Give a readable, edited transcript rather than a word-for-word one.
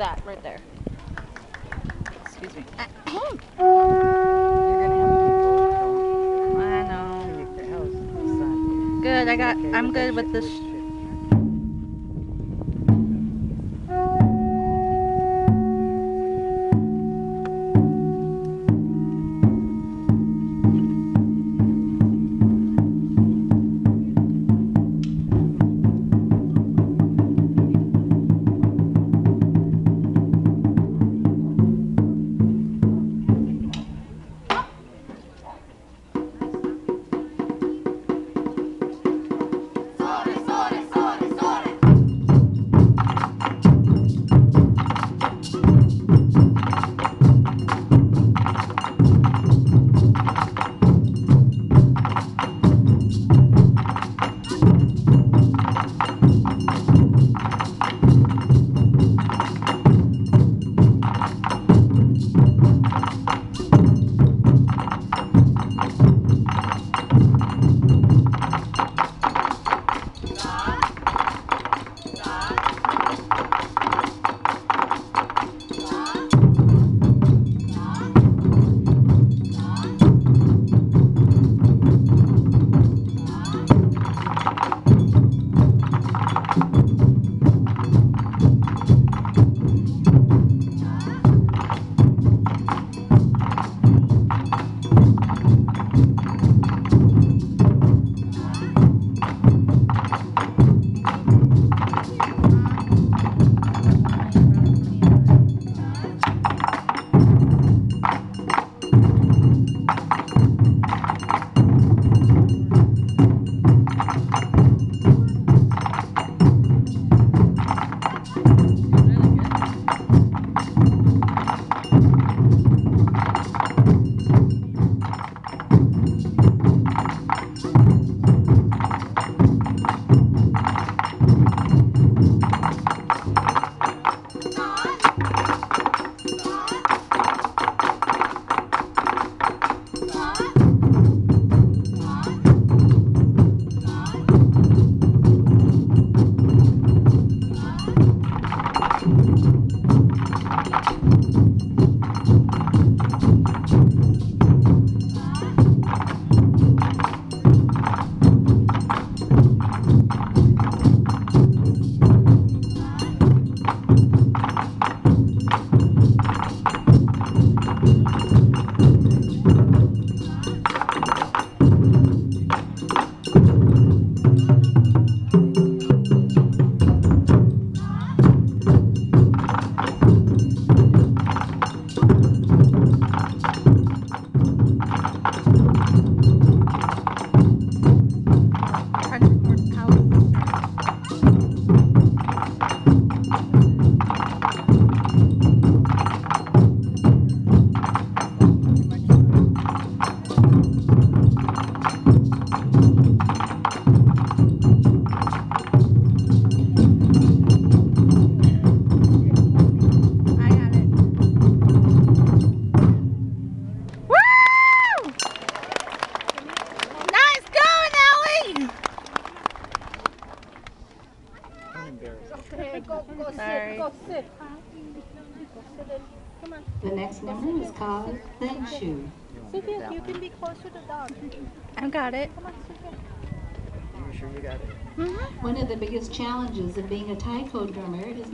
that right there. Excuse me. You're gonna have people going. I know. To make their house in the sun. Good. I got. Okay, I'm good with this. The next number is called Thin Shoe. Sophia, you can be closer to the dog. I got it. Come on, Sophia. You sure you got it? Mm-hmm. One of the biggest challenges of being a taiko drummer is